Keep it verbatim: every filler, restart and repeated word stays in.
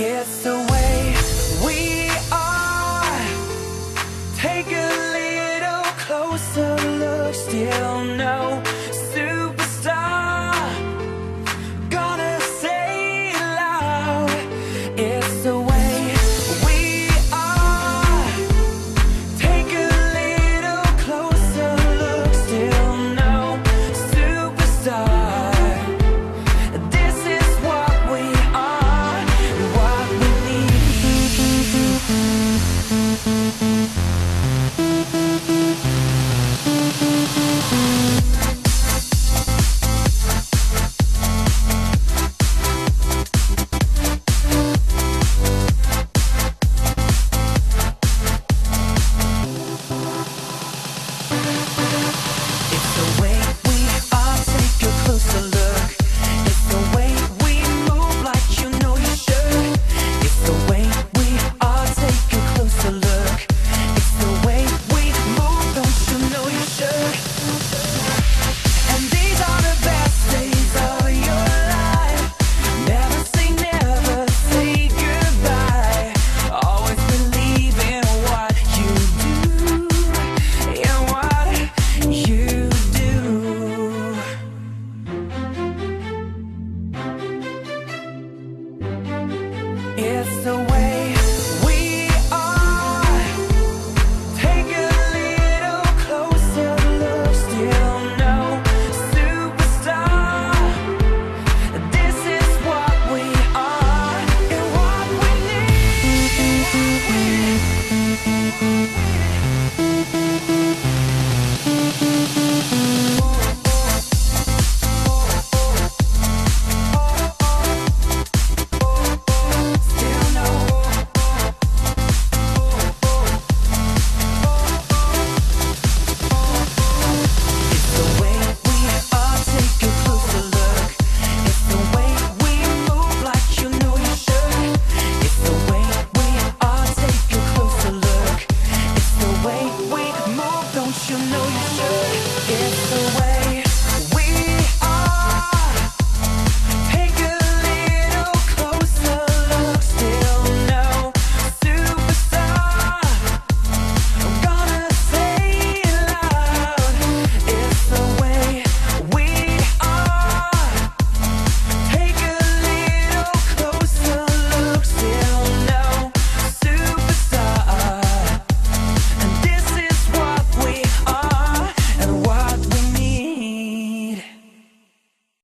It's the